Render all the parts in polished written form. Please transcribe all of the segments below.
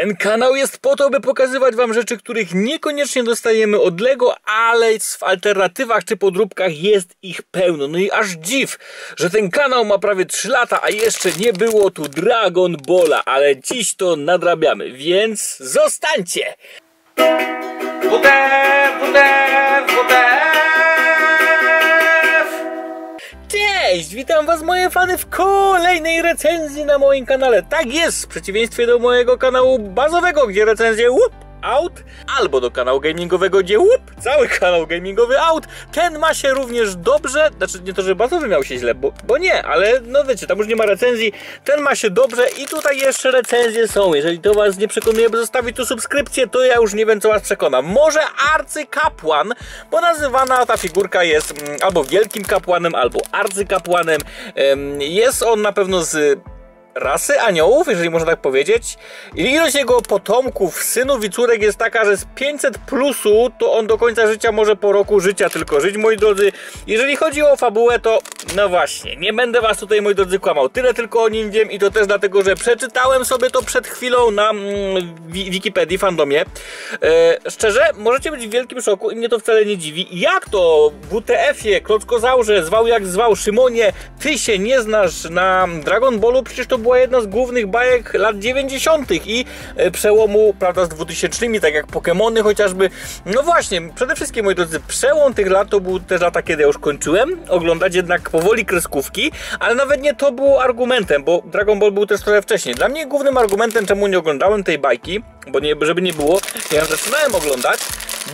Ten kanał jest po to, by pokazywać wam rzeczy, których niekoniecznie dostajemy od Lego, ale w alternatywach czy podróbkach jest ich pełno. No i aż dziw, że ten kanał ma prawie 3 lata, a jeszcze nie było tu Dragon Balla, ale dziś to nadrabiamy, więc zostańcie! Cześć! Witam was moje fany w kolejnej recenzji na moim kanale. Tak jest, w przeciwieństwie do mojego kanału bazowego, gdzie recenzje łup, out, albo do kanału gamingowego, gdzie łup, cały kanał gamingowy, out. Ten ma się również dobrze, znaczy nie to, że bazowy miał się źle, bo nie, ale no wiecie, tam już nie ma recenzji, ten ma się dobrze i tutaj jeszcze recenzje są. Jeżeli to was nie przekonuje, by zostawić tu subskrypcję, to ja już nie wiem, co was przekona. Może arcykapłan, bo nazywana ta figurka jest albo wielkim kapłanem, albo arcykapłanem. Jest on na pewno z rasy aniołów, jeżeli można tak powiedzieć. Ilość jego potomków, synów i córek jest taka, że z 500 plusu to on do końca życia może po roku życia tylko żyć, moi drodzy. Jeżeli chodzi o fabułę, to no właśnie, nie będę was tutaj, moi drodzy, kłamał. Tyle tylko o nim wiem i to też dlatego, że przeczytałem sobie to przed chwilą na Wikipedii, fandomie. Szczerze, możecie być w wielkim szoku i mnie to wcale nie dziwi. Jak to WTF-ie, klockozaurze, zwał jak zwał, Szymonie, ty się nie znasz na Dragon Ballu? Przecież to była jedna z głównych bajek lat 90. i przełomu, prawda, z 2000, tak jak Pokémony chociażby. No właśnie, przede wszystkim, moi drodzy, przełom tych lat to był też lata, kiedy ja już kończyłem oglądać jednak powoli kreskówki, ale nawet nie to było argumentem, bo Dragon Ball był też trochę wcześniej. Dla mnie głównym argumentem, czemu nie oglądałem tej bajki, bo nie, żeby nie było, ja ją zaczynałem oglądać,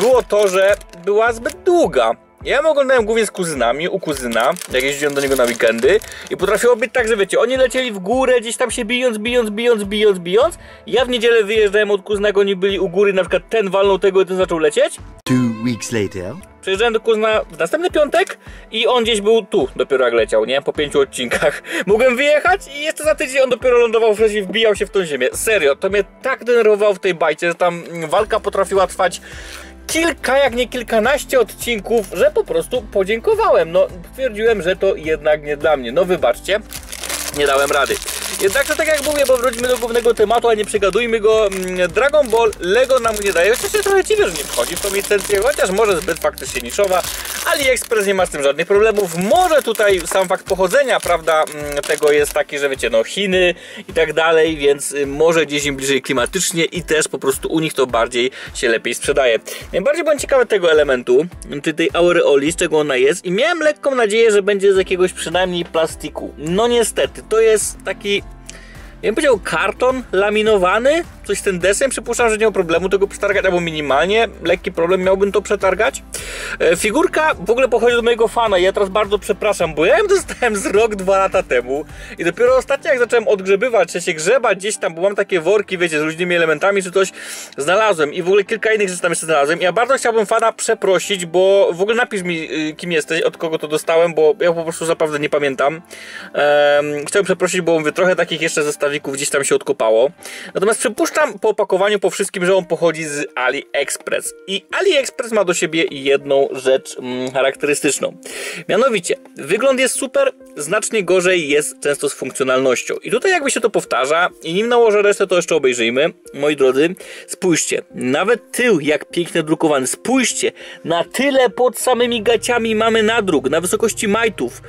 było to, że była zbyt długa. Ja ją oglądałem głównie z kuzynami, u kuzyna, jak jeździłem do niego na weekendy i potrafiło być tak, że wiecie, oni lecieli w górę, gdzieś tam się bijąc, ja w niedzielę wyjeżdżałem od kuzyna, oni byli u góry, na przykład ten walnął tego i ten zaczął lecieć. 2 weeks later. Przyjeżdżałem do kuzyna w następny piątek i on gdzieś był tu, dopiero jak leciał, nie? Po 5 odcinkach. Mogłem wyjechać i jeszcze za tydzień on dopiero lądował i wbijał się w tą ziemię. Serio, to mnie tak denerwowało w tej bajce, że tam walka potrafiła trwać kilka, jak nie kilkanaście odcinków, że po prostu podziękowałem. No, twierdziłem, że to jednak nie dla mnie. No wybaczcie, nie dałem rady. Jednakże tak jak mówię, bo wróćmy do głównego tematu, a nie przegadujmy go. Dragon Ball Lego nam nie daje. Chociaż się trochę dziwię, że nie wchodzi w tą licencję, chociaż może zbyt faktycznie niszowa. AliExpress nie ma z tym żadnych problemów. Może tutaj sam fakt pochodzenia, prawda, tego jest taki, że wiecie, no Chiny i tak dalej, więc może gdzieś im bliżej klimatycznie i też po prostu u nich to bardziej się lepiej sprzedaje. Najbardziej byłem ciekawy tego elementu, czyli tej aureoli, z czego ona jest i miałem lekką nadzieję, że będzie z jakiegoś przynajmniej plastiku. No niestety, to jest taki, ja bym powiedział, karton laminowany, coś z ten desem, przypuszczam, że nie ma problemu tego przetargać, albo minimalnie, lekki problem, miałbym to przetargać. Figurka w ogóle pochodzi od mojego fana i ja teraz bardzo przepraszam, bo ja ją dostałem z rok, 2 lata temu i dopiero ostatnio jak zacząłem odgrzebywać, czy się grzebać gdzieś tam, bo mam takie worki, wiecie, z różnymi elementami czy coś, znalazłem i w ogóle kilka innych rzeczy tam jeszcze znalazłem. Ja bardzo chciałbym fana przeprosić, bo w ogóle napisz mi, kim jesteś, od kogo to dostałem, bo ja po prostu naprawdę nie pamiętam. Chciałbym przeprosić, bo mówię, trochę takich jeszcze zestawików gdzieś tam się odkopało. Natomiast przypuszczam po opakowaniu, po wszystkim, że on pochodzi z AliExpress. I AliExpress ma do siebie jedną rzecz charakterystyczną. Mianowicie, wygląd jest super, znacznie gorzej jest często z funkcjonalnością. I tutaj jakby się to powtarza i nim nałożę resztę, to jeszcze obejrzyjmy. Moi drodzy, spójrzcie, nawet tył jak pięknie drukowany. Spójrzcie, na tyle pod samymi gaciami mamy nadruk, na wysokości majtów.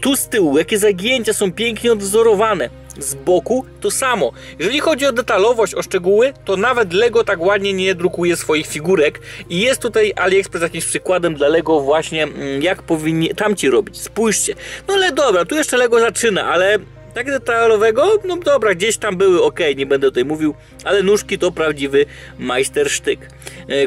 Tu z tyłu, jakie zagięcia są pięknie odwzorowane. Z boku to samo. Jeżeli chodzi o detalowość, o szczegóły, to nawet Lego tak ładnie nie drukuje swoich figurek i jest tutaj AliExpress jakimś przykładem dla Lego właśnie, jak powinni tamci robić. Spójrzcie. No ale dobra, tu jeszcze Lego zaczyna, ale tak detalowego, no dobra, gdzieś tam były, ok, nie będę tutaj mówił, ale nóżki to prawdziwy majstersztyk.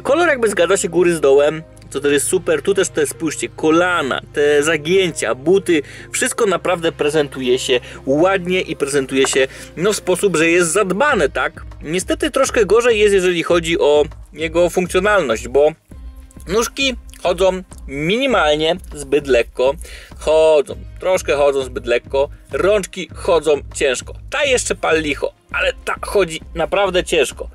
Kolor jakby zgadza się góry z dołem, to też jest super. Tu też te, spójrzcie, kolana, te zagięcia, buty, wszystko naprawdę prezentuje się ładnie i prezentuje się no w sposób, że jest zadbane, tak? Niestety troszkę gorzej jest, jeżeli chodzi o jego funkcjonalność, bo nóżki chodzą minimalnie, zbyt lekko, rączki chodzą ciężko. Ta jeszcze pal licho, ale ta chodzi naprawdę ciężko.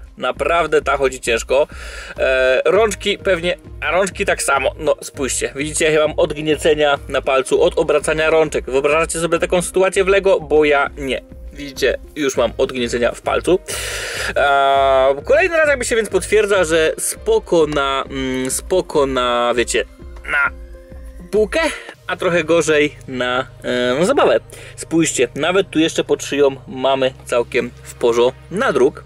Rączki pewnie, a rączki tak samo. No spójrzcie, widzicie, ja mam odgniecenia na palcu od obracania rączek. Wyobrażacie sobie taką sytuację w Lego? Bo ja nie. Widzicie, już mam odgniecenia w palcu. Kolejny raz jakby się więc potwierdza, że spoko na, wiecie, na bułkę, a trochę gorzej na zabawę. Spójrzcie, nawet tu jeszcze pod szyją mamy całkiem w porządku nadruk.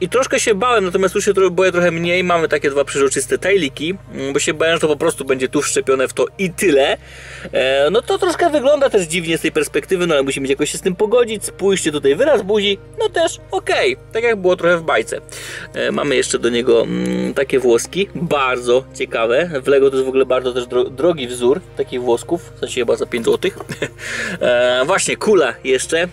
I troszkę się bałem, natomiast tu się boję trochę mniej. Mamy takie dwa przeźroczyste tajliki, bo się bałem, że to po prostu będzie tu wszczepione w to i tyle. No to troszkę wygląda też dziwnie z tej perspektywy, no ale musimy się jakoś się z tym pogodzić. Spójrzcie tutaj, wyraz buzi, no też okej, tak jak było trochę w bajce. Mamy jeszcze do niego takie włoski, bardzo ciekawe. W Lego to jest w ogóle bardzo też drogi wzór takich włosków, w sensie chyba za 5 zł. Właśnie, kula jeszcze,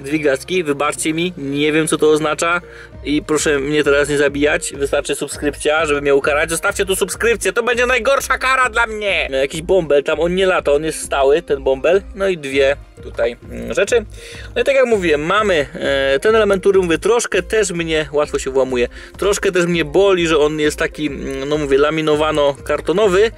dwie gwiazdki, wybaczcie mi, nie wiem co to oznacza i proszę mnie teraz nie zabijać, wystarczy subskrypcja, żeby mnie ukarać, zostawcie tu subskrypcję, to będzie najgorsza kara dla mnie! Jakiś bąbel, tam on nie lata, on jest stały, ten bąbel, no i dwie tutaj rzeczy. No i tak jak mówiłem, mamy ten element, który mówię, troszkę też mnie, łatwo się włamuje, troszkę też mnie boli, że on jest taki, no mówię, laminowano-kartonowy,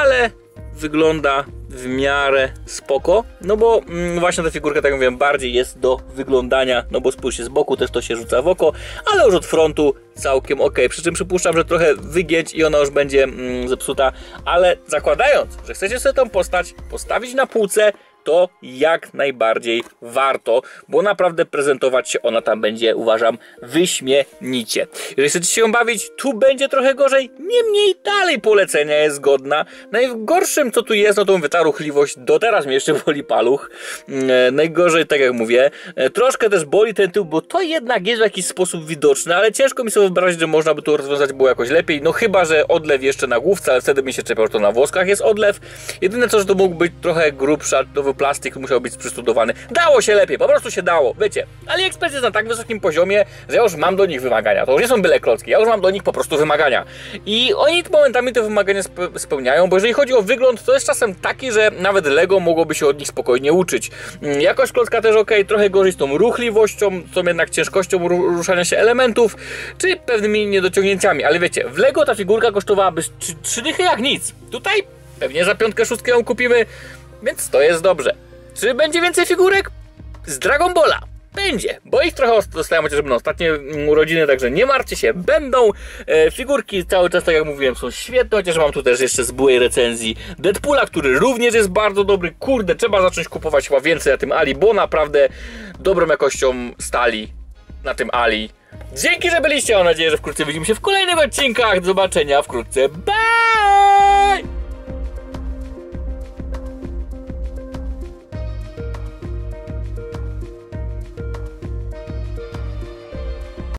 ale wygląda w miarę spoko, no bo właśnie ta figurka, tak jak mówiłem, bardziej jest do wyglądania, no bo spójrzcie, z boku też to się rzuca w oko, ale już od frontu całkiem ok, przy czym przypuszczam, że trochę wygięć i ona już będzie zepsuta, ale zakładając, że chcecie sobie tą postać postawić na półce, to jak najbardziej warto, bo naprawdę prezentować się ona tam będzie, uważam, wyśmienicie. Jeżeli chcecie się bawić, tu będzie trochę gorzej, niemniej dalej polecenia jest godna. Najgorszym co tu jest, no to mówię, ta ruchliwość, do teraz mnie jeszcze boli paluch. Najgorzej, tak jak mówię, troszkę też boli ten tył, bo to jednak jest w jakiś sposób widoczne, ale ciężko mi sobie wyobrazić, że można by to rozwiązać było jakoś lepiej, no chyba, że odlew jeszcze na główce, ale wtedy mi się czepiał, to na włoskach jest odlew. Jedyne co, że to mógł być trochę grubsza, nowy plastik musiał być przystudowany. Dało się lepiej, po prostu się dało, wiecie. AliExpress jest na tak wysokim poziomie, że ja już mam do nich wymagania. To już nie są byle klocki, ja już mam do nich po prostu wymagania. I oni momentami te wymagania spełniają, bo jeżeli chodzi o wygląd, to jest czasem taki, że nawet Lego mogłoby się od nich spokojnie uczyć. Jakość klocka też ok, trochę gorzej z tą ruchliwością, z tą jednak ciężkością ruszania się elementów, czy pewnymi niedociągnięciami. Ale wiecie, w Lego ta figurka kosztowałaby 3 dychy jak nic. Tutaj pewnie za 5-6 ją kupimy. Więc to jest dobrze. Czy będzie więcej figurek? Z Dragon Balla. Będzie, bo ich trochę dostałem chociażby na ostatnie urodziny, także nie martwcie się, będą. Figurki cały czas, tak jak mówiłem, są świetne, chociaż mam tu też jeszcze z byłej recenzji Deadpoola, który również jest bardzo dobry. Kurde, trzeba zacząć kupować chyba więcej na tym Ali, bo naprawdę dobrą jakością stali na tym Ali. Dzięki, że byliście, mam nadzieję, że wkrótce widzimy się w kolejnych odcinkach. Do zobaczenia wkrótce, bye!